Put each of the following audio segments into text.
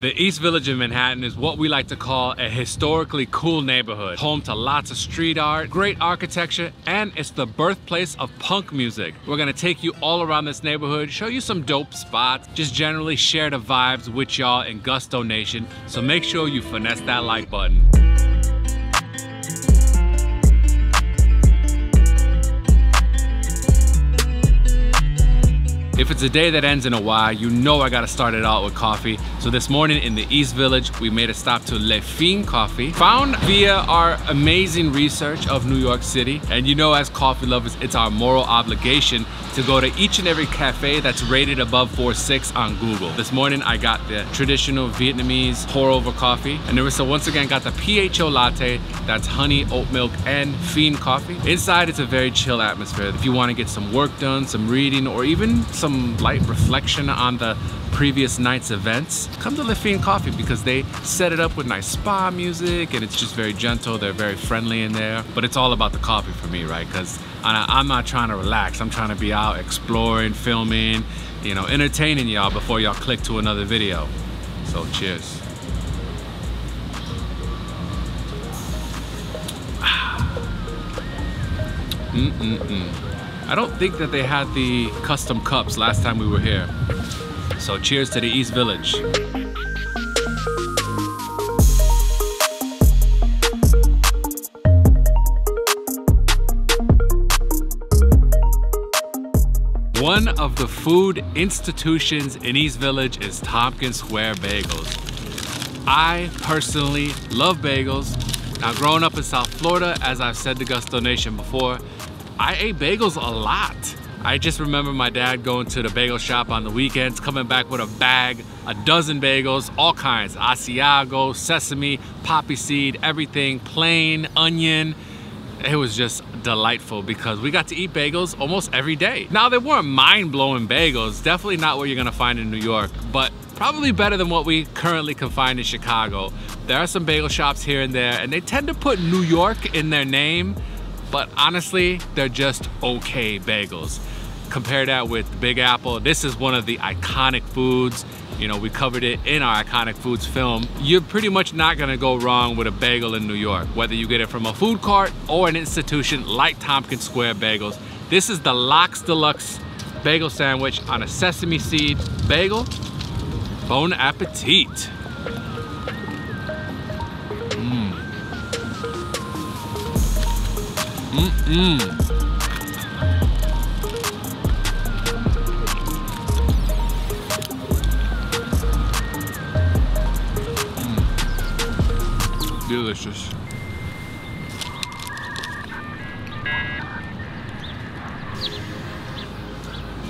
The East Village in Manhattan is what we like to call a historically cool neighborhood, home to lots of street art, great architecture, and it's the birthplace of punk music. We're gonna take you all around this neighborhood, show you some dope spots, just generally share the vibes with y'all in Gusto Nation, so make sure you finesse that like button. If it's a day that ends in a Y, you know I gotta start it out with coffee. So this morning in the East Village, we made a stop to Le Phin Coffee, found via our amazing research of New York City. And you know, as coffee lovers, it's our moral obligation to go to each and every cafe that's rated above 4.6 on Google. This morning, I got the traditional Vietnamese pour-over coffee. And Nerissa once again got the PHO latte, that's honey, oat milk, and Phin coffee. Inside, it's a very chill atmosphere. If you wanna get some work done, some reading, or even some light reflection on the previous night's events, come to Le Phin Coffee because they set it up with nice spa music and it's just very gentle. They're very friendly in there, but it's all about the coffee for me, right? Because I'm not trying to relax. I'm trying to be out exploring, filming, you know, entertaining y'all before y'all click to another video. So cheers. I don't think that they had the custom cups last time we were here. So cheers to the East Village. One of the food institutions in East Village is Tompkins Square Bagels. I personally love bagels. Now growing up in South Florida, as I've said to Gusto Nation before, I ate bagels a lot. I just remember my dad going to the bagel shop on the weekends, coming back with a bag, a dozen bagels, all kinds, Asiago, sesame, poppy seed, everything, plain, onion. It was just delightful because we got to eat bagels almost every day. Now they weren't mind-blowing bagels, definitely not what you're gonna find in New York, but probably better than what we currently can find in Chicago. There are some bagel shops here and there, and they tend to put New York in their name, but honestly, they're just okay bagels. Compare that with the Big Apple. This is one of the iconic foods. You know, we covered it in our iconic foods film. You're pretty much not gonna go wrong with a bagel in New York, whether you get it from a food cart or an institution like Tompkins Square Bagels. This is the Lox Deluxe Bagel Sandwich on a sesame seed bagel. Bon appetit. Delicious.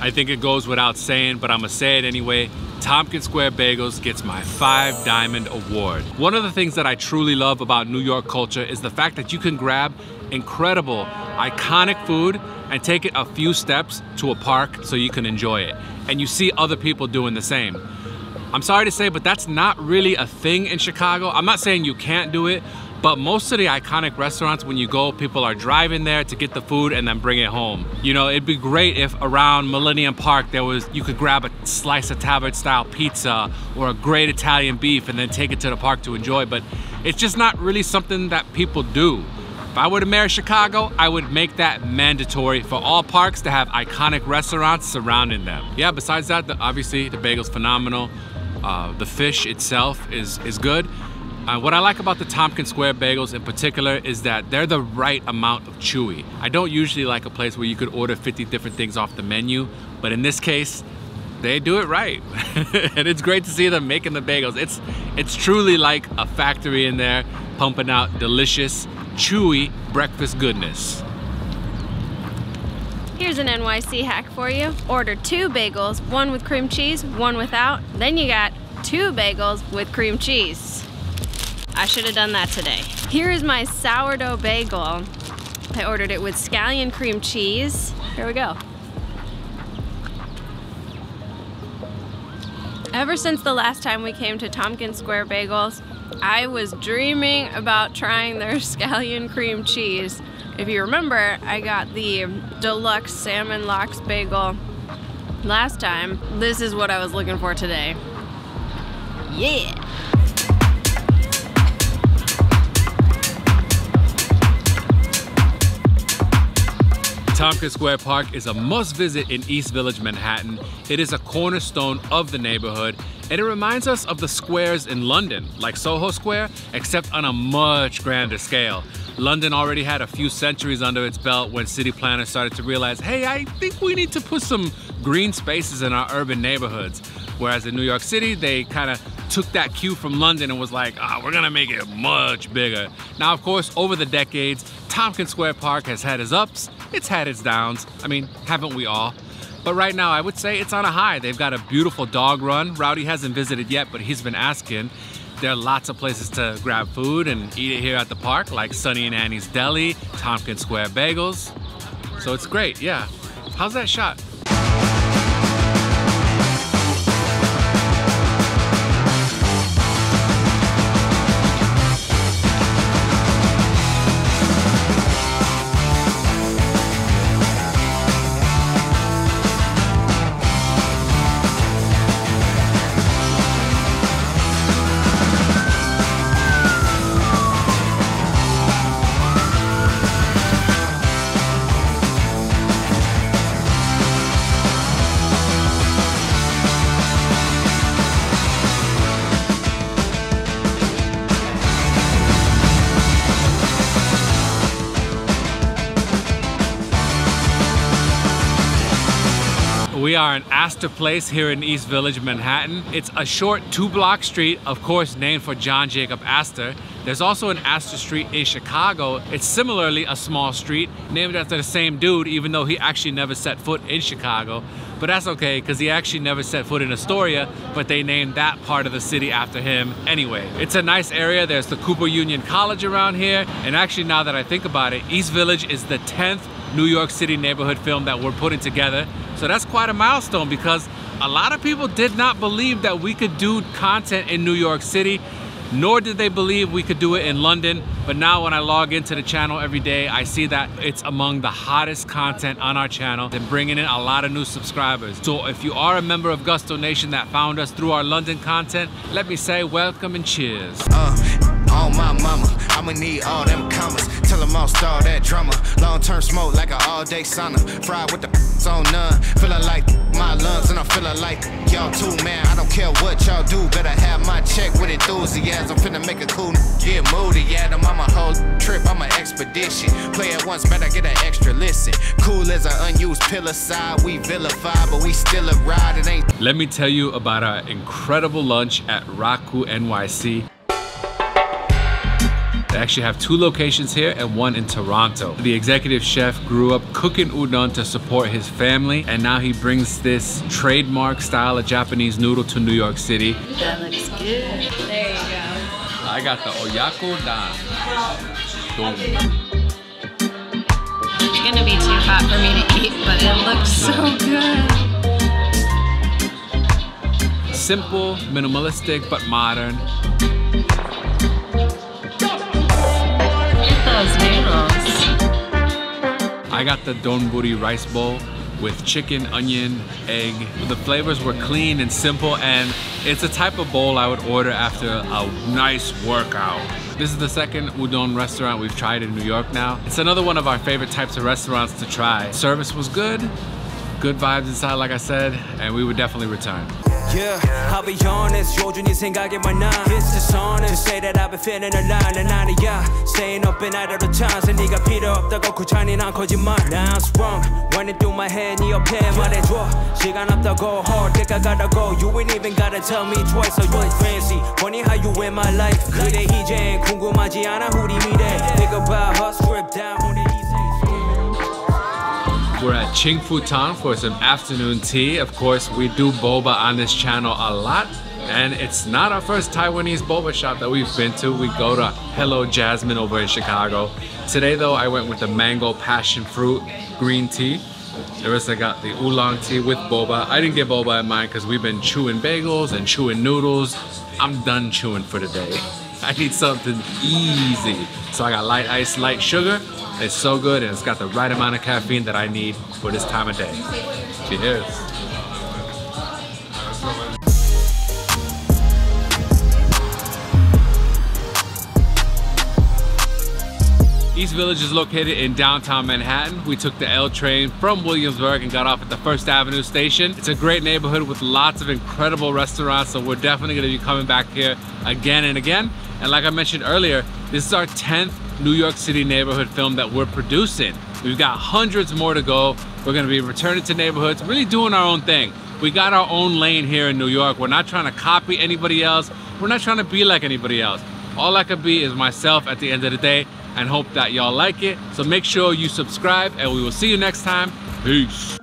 I think it goes without saying, but I'm gonna say it anyway. Tompkins Square Bagels gets my 5 Diamond Award. One of the things that I truly love about New York culture is the fact that you can grab incredible, iconic food and take it a few steps to a park so you can enjoy it. And you see other people doing the same. I'm sorry to say, but that's not really a thing in Chicago. I'm not saying you can't do it, but most of the iconic restaurants, when you go, people are driving there to get the food and then bring it home. You know, it'd be great if around Millennium Park, you could grab a slice of tavern-style pizza or a great Italian beef and then take it to the park to enjoy, but it's just not really something that people do. If I were to mayor of Chicago, I would make that mandatory for all parks to have iconic restaurants surrounding them. Yeah, besides that, obviously the bagel's phenomenal. The fish itself is good. What I like about the Tompkins Square Bagels in particular is that they're the right amount of chewy. I don't usually like a place where you could order 50 different things off the menu, but in this case, they do it right. And it's great to see them making the bagels. It's truly like a factory in there pumping out delicious, chewy breakfast goodness. Here's an NYC hack for you. Order 2 bagels, one with cream cheese, one without. Then you got 2 bagels with cream cheese. I should have done that today. Here is my sourdough bagel. I ordered it with scallion cream cheese. Here we go. Ever since the last time we came to Tompkins Square Bagels, I was dreaming about trying their scallion cream cheese. If you remember, I got the deluxe salmon lox bagel last time. This is what I was looking for today. Yeah. Tompkins Square Park is a must-visit in East Village, Manhattan. It is a cornerstone of the neighborhood, and it reminds us of the squares in London, like Soho Square, except on a much grander scale. London already had a few centuries under its belt when city planners started to realize, hey, I think we need to put some green spaces in our urban neighborhoods. Whereas in New York City, they kind of took that cue from London and was like, ah, we're gonna make it much bigger. Now, of course, over the decades, Tompkins Square Park has had its ups, it's had its downs. I mean, haven't we all? But right now, I would say it's on a high. They've got a beautiful dog run. Rowdy hasn't visited yet, but he's been asking. There are lots of places to grab food and eat it here at the park, like Sunny and Annie's Deli, Tompkins Square Bagels. So it's great, yeah. How's that shot? We are in Astor Place here in East Village, Manhattan. It's a short 2-block street, of course, named for John Jacob Astor. There's also an Astor Street in Chicago. It's similarly a small street named after the same dude, even though he actually never set foot in Chicago. But that's okay, because he actually never set foot in Astoria, but they named that part of the city after him anyway. It's a nice area. There's the Cooper Union College around here. And actually, now that I think about it, East Village is the 10th New York City neighborhood film that we're putting together. So that's quite a milestone, because a lot of people did not believe that we could do content in New York City, nor did they believe we could do it in London. But now when I log into the channel every day, I see that it's among the hottest content on our channel and bringing in a lot of new subscribers. So if you are a member of Gusto Nation that found us through our London content, let me say welcome and cheers. Oh my mama, I'ma need all them commas. Tell them I'll start that drama. Long-term smoke like an all-day sauna. Fried with the on none. Feelin' like my lungs and I'm feelin' like y'all too, man. I don't care what y'all do. Better have my check with enthusiasm. Finna make a cool get moody at them. I'm a whole trip, I'm an expedition. Play it once, better get an extra listen. Cool as an unused pillar side. We vilified, but we still a ride. It ain't. Let me tell you about our incredible lunch at Raku NYC. They actually have 2 locations here and 1 in Toronto. The executive chef grew up cooking udon to support his family, and now he brings this trademark style of Japanese noodle to New York City. That looks good. There you go. I got the Oyaku Don. It's gonna be too hot for me to eat, but it looks so good. Simple, minimalistic, but modern. I got the Donburi rice bowl with chicken, onion, egg. The flavors were clean and simple, and it's a type of bowl I would order after a nice workout. This is the second udon restaurant we've tried in New York now. It's another one of our favorite types of restaurants to try. Service was good, good vibes inside, like I said, and we would definitely return. Yeah, I'll be honest, 요준이 생각에 맞나 It's dishonest to say that I've been feeling a line And 아니야, staying up and out of the chance And 네가 필요 없다고 구차니 난 거짓말 Now it's wrong, running through my head 네 옆에 말해줘 시간 없다고 헐 때가 가라고 You ain't even gotta tell me twice So you're fancy, funny how you in my life 그래 이젠 궁금하지 않아 우리 미래 Think about her, strip down 우리 We're at Ching Tong for some afternoon tea. Of course, we do boba on this channel a lot, and it's not our first Taiwanese boba shop that we've been to. We go to Hello Jasmine over in Chicago. Today, though, I went with the mango passion fruit green tea. The rest I got the oolong tea with boba. I didn't get boba in mine because we've been chewing bagels and chewing noodles. I'm done chewing for the day. I need something easy. So I got light ice, light sugar. It's so good, and it's got the right amount of caffeine that I need for this time of day. Cheers. East Village is located in downtown Manhattan. We took the L train from Williamsburg and got off at the First Avenue station. It's a great neighborhood with lots of incredible restaurants, so we're definitely gonna be coming back here again and again. And like I mentioned earlier, this is our 10th New York City neighborhood film that we're producing. We've got hundreds more to go. We're gonna be returning to neighborhoods, really doing our own thing. We got our own lane here in New York. We're not trying to copy anybody else. We're not trying to be like anybody else. All I could be is myself at the end of the day, and hope that y'all like it. So make sure you subscribe, and we will see you next time. Peace.